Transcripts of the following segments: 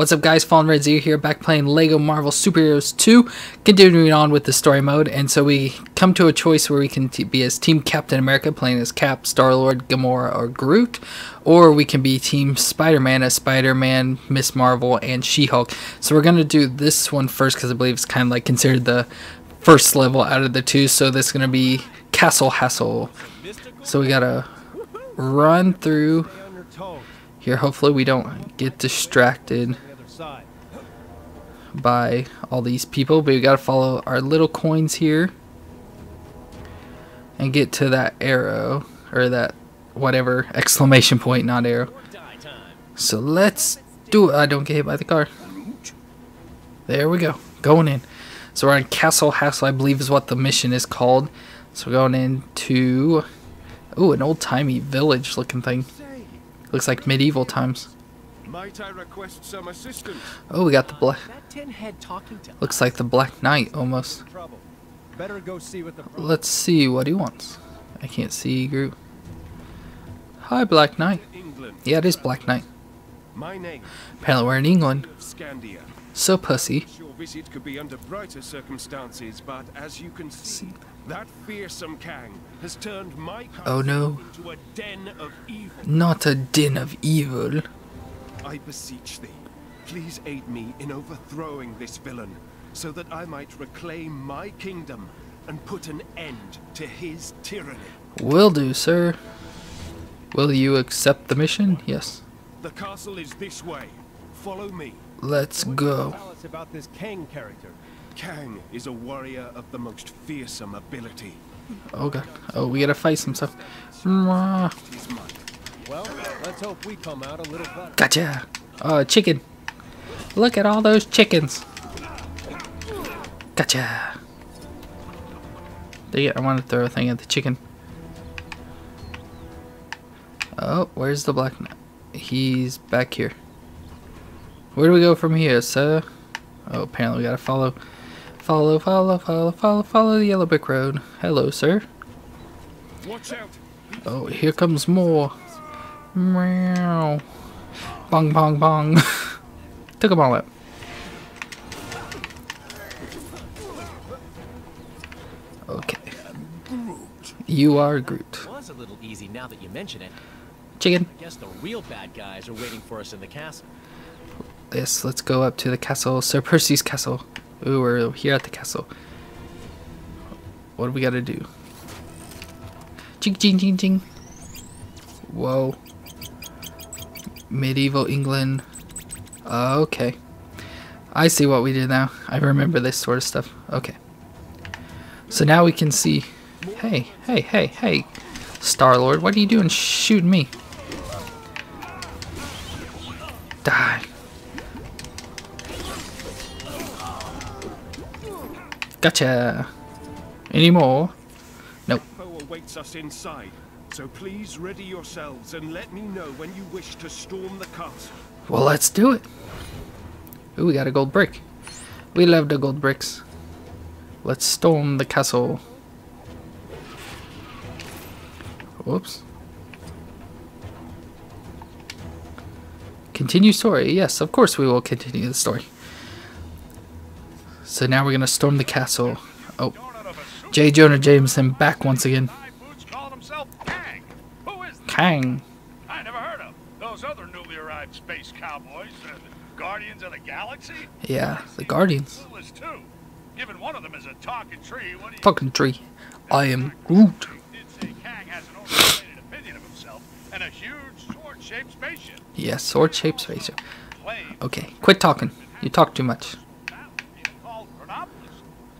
What's up guys, Fallen Red Zero here, back playing LEGO Marvel Super Heroes 2, continuing on with the story mode, and so we come to a choice where we can be as Team Captain America, playing as Cap, Star-Lord, Gamora, or Groot, or we can be Team Spider-Man as Spider-Man, Miss Marvel, and She-Hulk. So we're going to do this one first because I believe it's kind of like considered the first level out of the two, so this is going to be Castle Hassle. So we got to run through here. Hopefully we don't get distracted by all these people, but we gotta follow our little coins here and get to that arrow, or that whatever exclamation point, not arrow. So let's do it. I don't get hit by the car. There we go, going in. So we're on Castle Hassle, I believe is what the mission is called. So we're going into an old-timey village looking thing. Looks like medieval times. Might I request some assistance? Oh, we got the black. Looks like the Black Knight almost. Better go see what the Let's see what he wants. I can't see Groot. Hi, Black Knight. Yeah, it is Black Knight. My name. Apparently we're in England. Scandia. So Percy. Your visit could be under brighter circumstances, but as you can see, that fearsome Kang has turned my castle into a den of evil. Not a den of evil. I beseech thee, please aid me in overthrowing this villain, so that I might reclaim my kingdom and put an end to his tyranny. Will do, sir. Will you accept the mission? Yes. The castle is this way. Follow me. Let's go. Tell us about this Kang character. Kang is a warrior of the most fearsome ability. Oh god. Oh, we gotta fight some stuff. Well, let's hope we come out a little better. Gotcha. Chicken. Look at all those chickens. Gotcha. I want to throw a thing at the chicken. Oh, where's the Black Knight? He's back here. Where do we go from here, sir? Oh, apparently we gotta follow the yellow brick road. Hello, sir. Watch out. Oh, here comes more. Meow. Bong, bong, bong. Took them all out. Okay. You are Groot. Was a little easy now that you mention it. Chicken. I guess the real bad guys are waiting for us in the castle. Yes, let's go up to the castle, Sir Percy's castle. Ooh, we're here at the castle. What do we gotta do? Ching, ching, ching, ching. Whoa. Medieval England. Okay. I see what we did now. I remember this sort of stuff. Okay. So now we can see. Hey, hey, hey, hey. Star-Lord, what are you doing shooting me? Die. Gotcha. Any more? Nope. Awaits us inside, so please ready yourselves and let me know when you wish to storm the castle. Well, let's do it. Ooh, we got a gold brick. We love the gold bricks. Let's storm the castle. Whoops. Continue story. Yes, of course we will continue the story. So now we're gonna storm the castle. Oh, J. Jonah Jameson back once again. Kang. I never heard of those other newly arrived space cowboys, the Guardians of the Galaxy. Yeah, the Guardians. Given one of them is a talking tree. Talking tree. I am Groot. Kang has an overrated opinion of himself and a huge sword-shaped spaceship. Yes, sword-shaped spaceship. Okay, quit talking. You talk too much.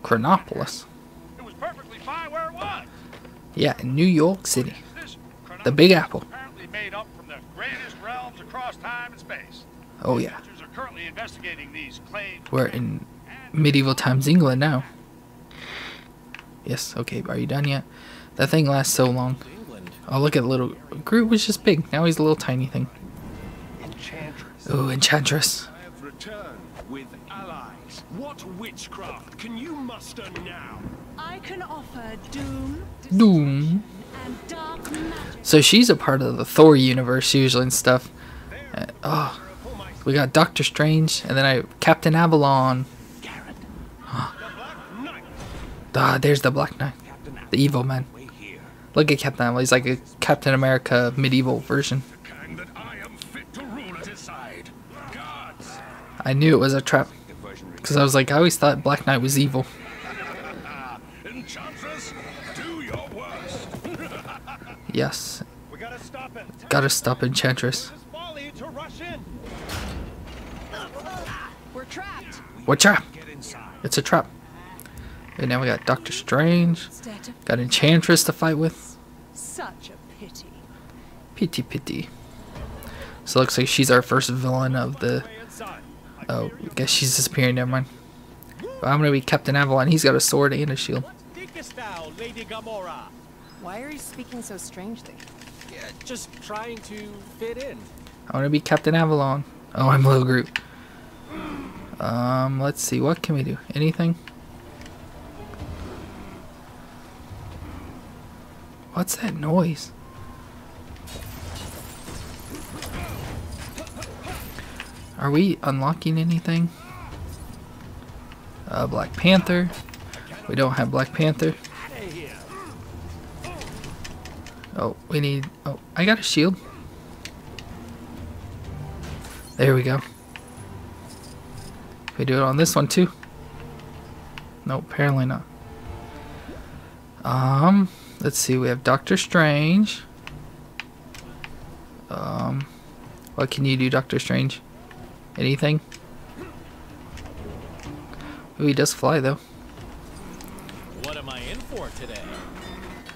Chronopolis. It was perfectly fine where it was. Yeah, in New York City. The Big Apple. Apparently made up from the greatest realms across time and space. Oh yeah. Are currently investigating these claims. We're in medieval times England now. Yes, okay, are you done yet? That thing lasts so long. Oh, look at little Groot was just big. Now he's a little tiny thing. Enchantress. Oh, Enchantress. I have returned with allies. What witchcraft can you muster now? I can offer doom, doom, and dark magic. So she's a part of the Thor universe usually and stuff. Oh, We got Doctor Strange, and then Captain Avalon. Garrett. Huh. There's the Black Knight, the evil man. Look at Captain Avalon. He's like a Captain America medieval version. I knew it was a trap, because I was like, I always thought Black Knight was evil. Enchantress, do your worst. Yes. We gotta stop it. Gotta stop Enchantress. We're trapped. We're trapped. It's a trap. And now we got Doctor Strange. Got Enchantress to fight with. Such a pity. Pity, pity. So it looks like she's our first villain of the. Oh, I guess she's disappearing. Never mind. But I'm gonna be Captain Avalon. He's got a sword and a shield. Thou, Lady Gamora? Why are you speaking so strangely? Yeah, just trying to fit in. I wanna be Captain Avalon. Oh, I'm little Groot. Let's see. What can we do? Anything? What's that noise? Are we unlocking anything? Black Panther. We don't have Black Panther. Oh, we need... Oh, I got a shield. There we go. We do it on this one too. No, apparently not. Let's see. We have Doctor Strange. What can you do, Doctor Strange? Anything? Ooh, he does fly though. What am I in for today?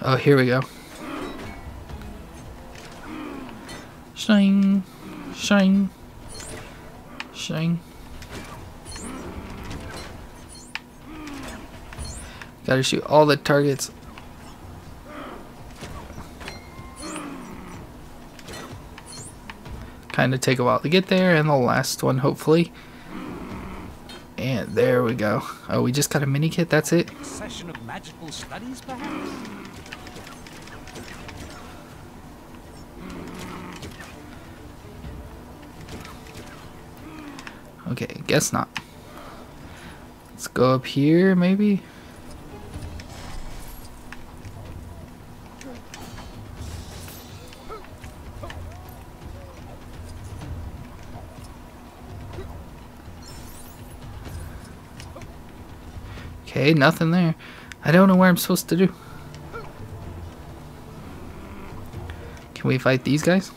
Oh, here we go. Shing, shing, shing. Gotta shoot all the targets. Kind of take a while to get there, and the last one hopefully. And there we go. Oh, we just got a mini kit. That's it. Session of magical studies, perhaps? Okay, guess not. Let's go up here, maybe. Okay, nothing there. I don't know where I'm supposed to do. Can we fight these guys?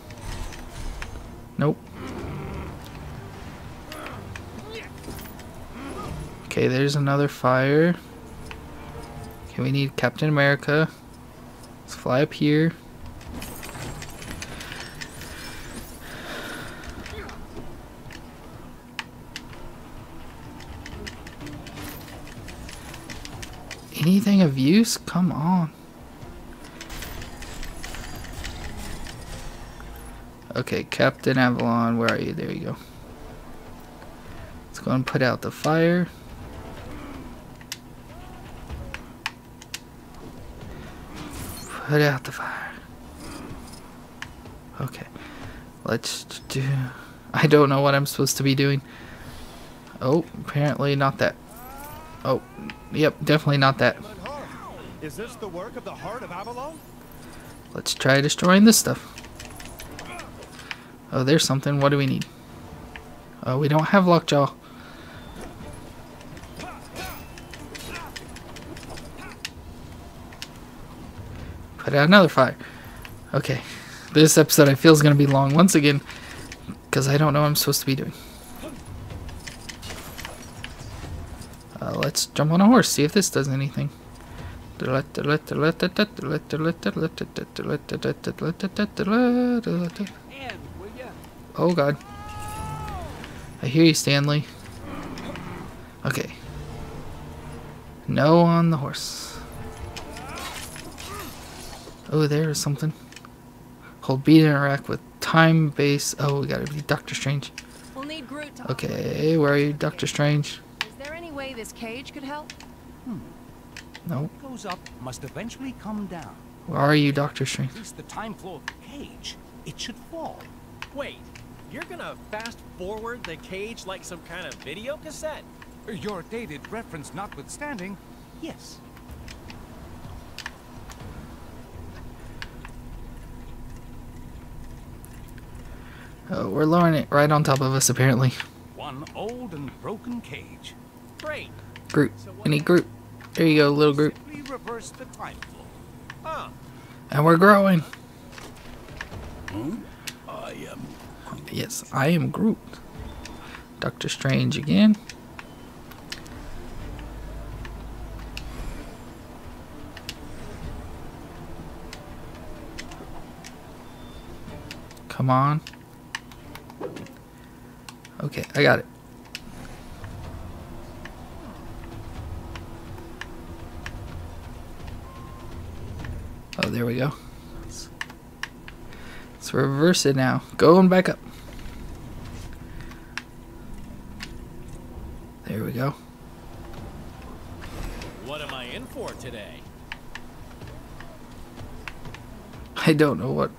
Nope. Okay, there's another fire. Okay, we need Captain America. Let's fly up here. Anything of use? Come on. Okay, Captain Avalon, where are you? There you go. Let's go and put out the fire. Put out the fire. Okay. Let's do... I don't know what I'm supposed to be doing. Oh, apparently not that. Oh, yep, definitely not that. Is this the work of the heart of Avalon? Let's try destroying this stuff. Oh, there's something. What do we need? Oh, we don't have Lockjaw. Put out another fire. Okay, this episode I feel is going to be long once again because I don't know what I'm supposed to be doing. Let's jump on a horse, see if this does anything. Oh god. I hear you, Stanley. Okay. No on the horse. Oh, there is something. Hold B to interact with time base. Oh, we gotta be Doctor Strange. Okay, where are you, Doctor Strange? Way this cage could help. No. Goes up, must eventually come down. Where are you, Doctor Strange? It's the time floor of the cage. It should fall. Wait, You're gonna fast forward the cage like some kind of video cassette? Your dated reference notwithstanding, yes. Oh, we're lowering it right on top of us, apparently. One old and broken cage. Great. Groot. We need Groot. There you go, little Groot. And we're growing. I am Groot. Yes, I am Groot. Doctor Strange again. Come on. Okay, I got it. Oh, there we go. Let's reverse it now. Going back up. There we go. What am I in for today? I don't know what.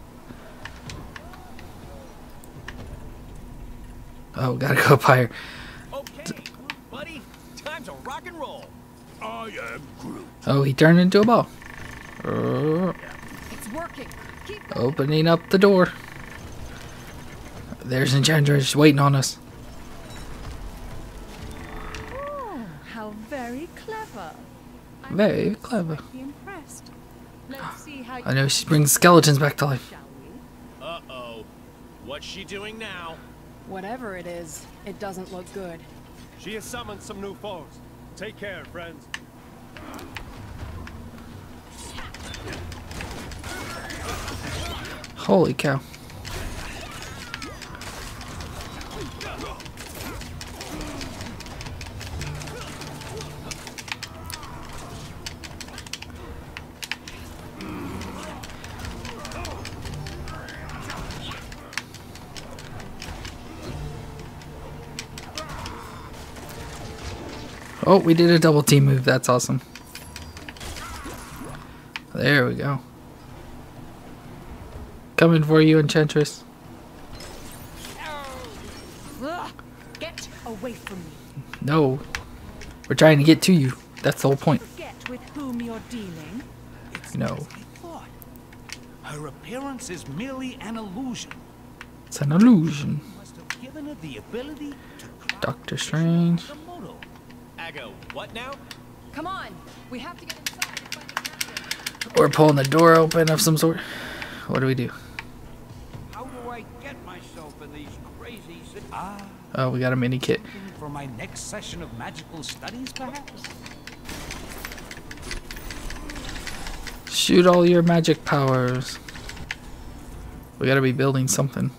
Oh, gotta go up higher. Okay, buddy, time to rock and roll. I am Groot. Oh, he turned into a ball. It's working. Keep opening up the door. There's Enchantress waiting on us. Oh, how very clever. Very clever. Let's see how I know she brings skeletons back to life. Uh-oh. What's she doing now? Whatever it is, it doesn't look good. She has summoned some new foes. Take care, friends. Holy cow. Oh, we did a double team move. That's awesome. There we go. Coming for you, Enchantress. Get away from me. No. We're trying to get to you. That's the whole point. Forget with whom you're dealing. No. Her appearance is merely an illusion. It's an illusion. Doctor Strange. What now? Come on, we have to get inside. We're pulling the door open of some sort. What do we do? How do I get myself in these crazy? Oh, we got a mini kit. For my next session of magical studies, perhaps. Shoot all your magic powers. We gotta be building something.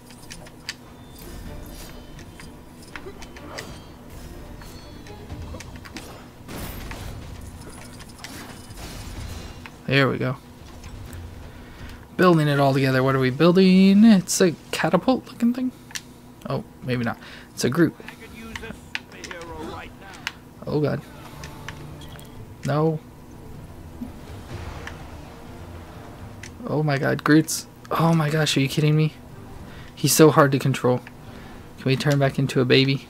There we go. Building it all together. What are we building? It's a catapult looking thing? Oh, maybe not. It's a Groot. Oh god. No. Oh my god, Groot's. Oh my gosh, are you kidding me? He's so hard to control. Can we turn back into a baby?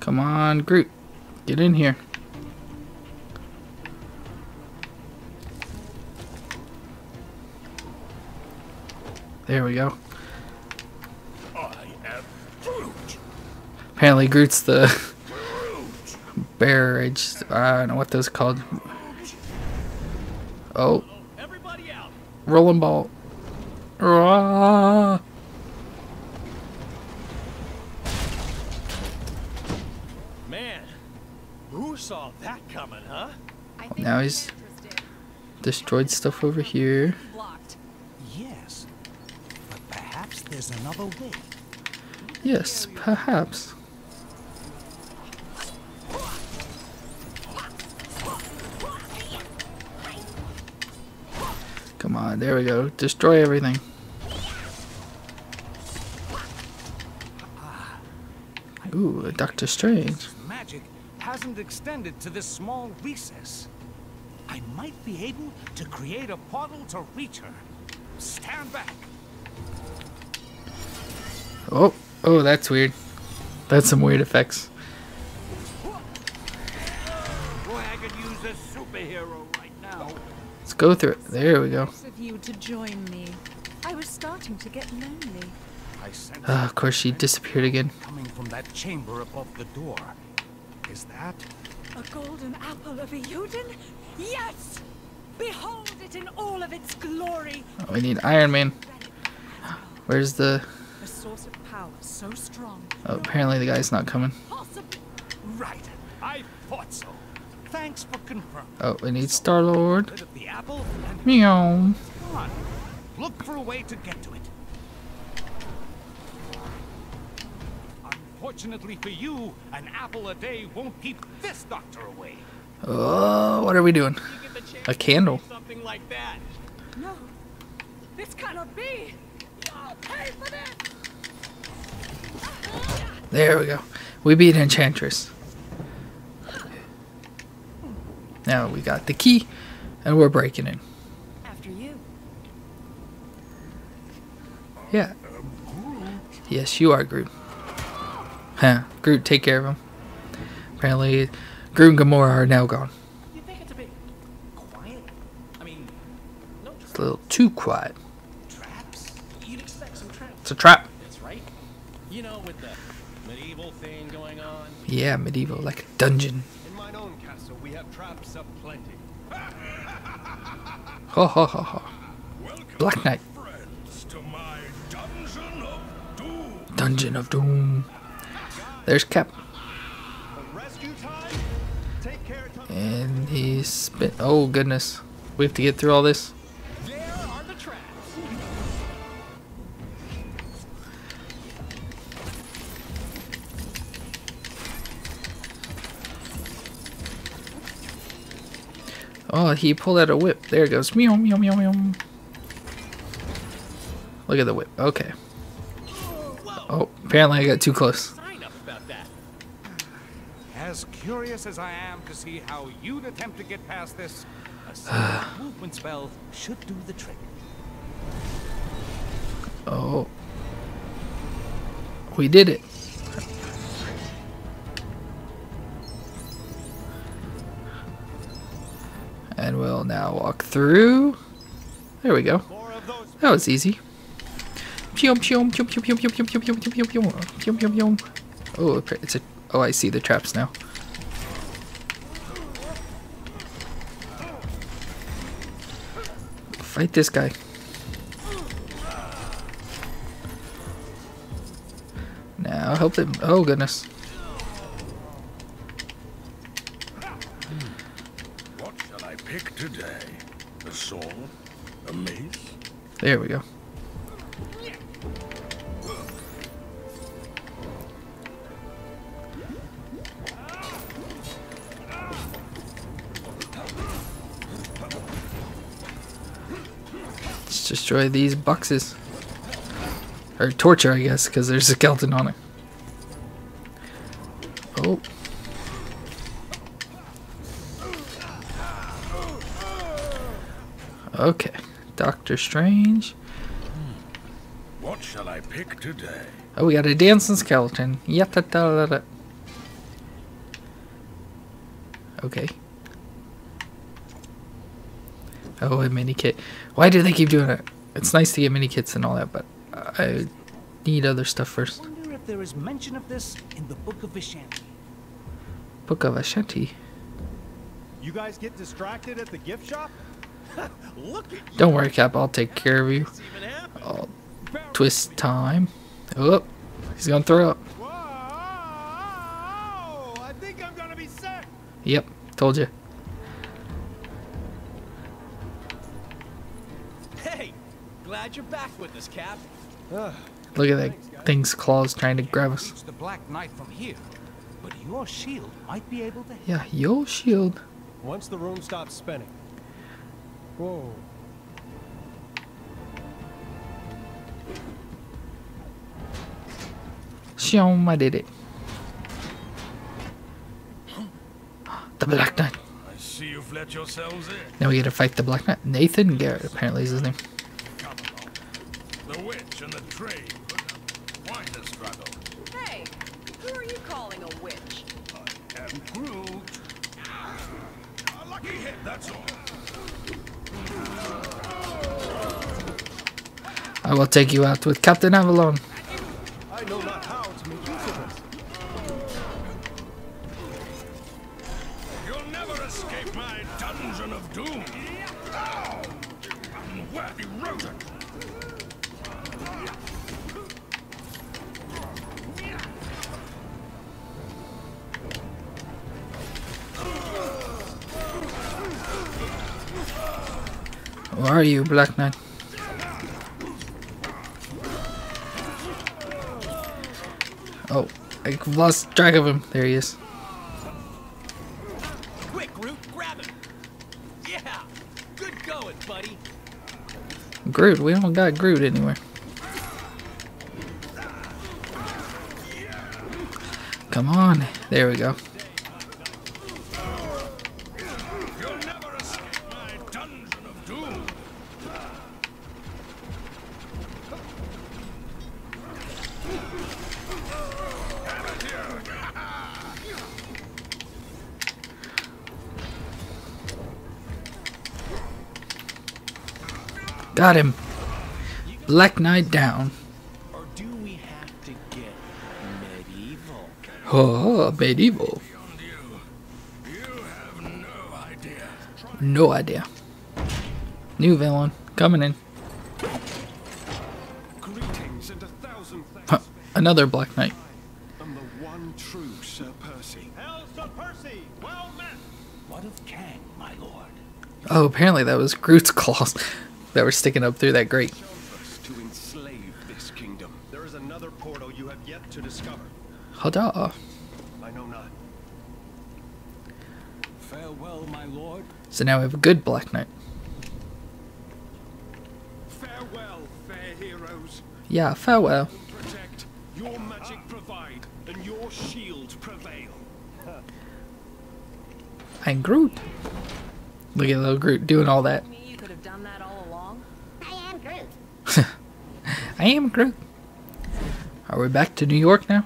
Come on, Groot. Get in here. There we go. I am Groot. Apparently Groot's the barrage. I don't know what those are called. Oh. Everybody out. Rolling ball. Rawr. Saw that coming, huh? Well, now he's destroyed stuff over here. Yes, but perhaps there's another way. Yes, perhaps. Come on, there we go. Destroy everything. Ooh, Doctor Strange. hasn't extended to this small recess. I might be able to create a portal to reach her. Stand back. Oh, oh, that's weird. That's some weird effects. Boy, I could use a superhero right now. Let's go through it. There we go. Of you to join me. I was starting to get lonely. Of course, she disappeared again. Coming from that chamber above the door. Is that a golden apple of Eudon? Yes! Behold it in all of its glory. Oh, we need Iron Man. Where's the source of power so strong? Oh, apparently the guy's not coming. Right. I thought so. Thanks for confirming. Oh, we need Star-Lord. Meow. Come on. Look for a way to get to it. Fortunately for you, an apple a day won't keep this doctor away. Oh, what are we doing? A candle. Something like that. No, this cannot be. I'll pay for this. There we go. We beat Enchantress. Now we got the key, and we're breaking in. After you. Yeah. Yes, you are Groot. Huh, Groot, take care of him. Apparently, Groot and Gamora are now gone. You think it's a bit quiet? I mean, no, it's a little too quiet. Traps? You'd expect some traps. It's a trap. That's right. You know, with the medieval thing going on. Yeah, medieval, like a dungeon. In mine own castle, we have traps aplenty. Ho ho ho ho. Welcome, Black Knight. Friends, to my dungeon of doom. Dungeon of doom. There's Cap. And he spit. Oh goodness. We have to get through all this. There are the traps. Oh, he pulled out a whip. There it goes. Meow, meow, meow, meow. Look at the whip. Okay. Oh, apparently I got too close. As curious as I am to see how you'd attempt to get past this, a simple movement spell should do the trick. Oh. We did it. And we'll now walk through. There we go. That was easy. Oh, it's a... Oh, I see the traps now. Fight this guy. Now help them. Oh goodness. What shall I pick today? A sword? A mace? There we go. Destroy these boxes. Or torture, I guess, because there's a skeleton on it. Oh. Okay. Doctor Strange. What shall I pick today? Oh, we got a dancing skeleton. Yata-da-da-da. Okay. Oh, a mini kit. Why do they keep doing it? It's nice to get mini kits and all that, but I need other stuff first. I wonder if there is mention of this in the Book of Vishanti. Book of Vishanti. You guys get distracted at the gift shop? Look at you. Don't worry, Cap. I'll take care of you. I'll twist time. Oh, he's gonna throw up. Whoa, I think I'm gonna be sick. Yep, told you. Glad you're back with us, Cap. Look at that thing's claws trying to grab us. The Black Knight from here, but your shield might be able to. Yeah, your shield. Once the room stops spinning. Whoa. Shum, I did it. Black Knight. I see you've let yourselves in. Now we get to fight the Black Knight. Nathan Garrett apparently is his name. The witch and the trade. Why the struggle? Hey, who are you calling a witch? I am Groot. A lucky hit, that's all. I will take you out with Captain Avalon. I know not how to make use of us. You'll never escape my dungeon of doom. Oh, unworthy rodent. Who are you, Black Knight? Oh, I lost track of him. There he is. Quick, Groot, grab him. Yeah, good going, buddy. Groot, we don't got Groot anywhere. Come on, there we go. You'll never escape my dungeon of doom. Got him. Black Knight down. Or do we have to get medieval? Oh, medieval. You have no idea. No idea. New villain coming in. Greetings and a thousand thanks. Huh, another Black Knight. I'm the one true Sir Percy. Hail, Sir Percy! Well met. What of Kang, my lord? Oh, apparently that was Groot's claws. That were sticking up through that grate. To enslave this kingdom. There is another portal you have yet to discover. Hada. I know not. Farewell, my lord. So now we have a good Black Knight. Farewell, fair heroes. Yeah, farewell. Protect, your magic provide, and your shield prevail. I'm Groot. Look at little Groot doing all that. I am Groot. Are we back to New York now?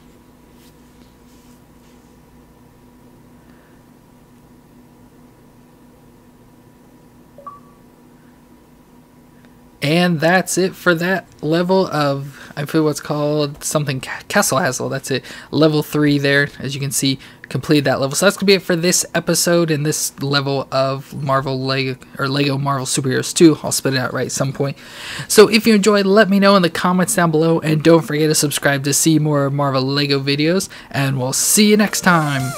And that's it for that level of, I feel what's called something, Castle Hassle. That's it. Level 3 there, as you can see, completed that level. So that's going to be it for this episode and this level of LEGO Marvel Super Heroes 2. I'll spit it out right at some point. So if you enjoyed, let me know in the comments down below. And don't forget to subscribe to see more Marvel LEGO videos. And we'll see you next time.